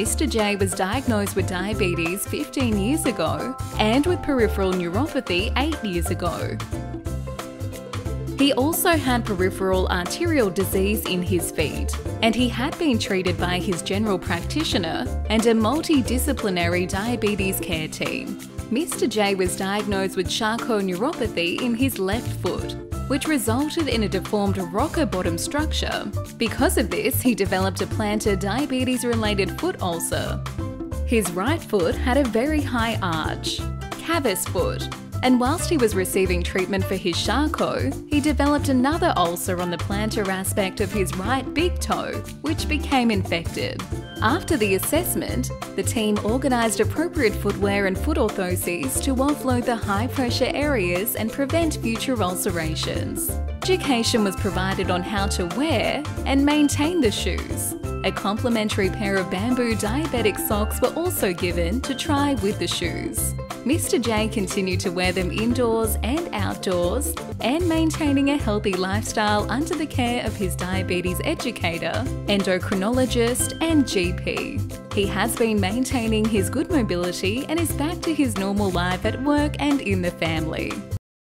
Mr. J was diagnosed with diabetes 15 years ago and with peripheral neuropathy 8 years ago. He also had peripheral arterial disease in his feet, and he had been treated by his general practitioner and a multidisciplinary diabetes care team. Mr. J was diagnosed with Charcot neuropathy in his left foot, which resulted in a deformed rocker bottom structure. Because of this, he developed a plantar diabetes-related foot ulcer. His right foot had a very high arch, cavus foot, and whilst he was receiving treatment for his Charcot, he developed another ulcer on the plantar aspect of his right big toe, which became infected. After the assessment, the team organised appropriate footwear and foot orthoses to offload the high-pressure areas and prevent future ulcerations. Education was provided on how to wear and maintain the shoes. A complimentary pair of bamboo diabetic socks were also given to try with the shoes. Mr. J continued to wear them indoors and outdoors, and maintaining a healthy lifestyle under the care of his diabetes educator, endocrinologist and GP. He has been maintaining his good mobility and is back to his normal life at work and in the family.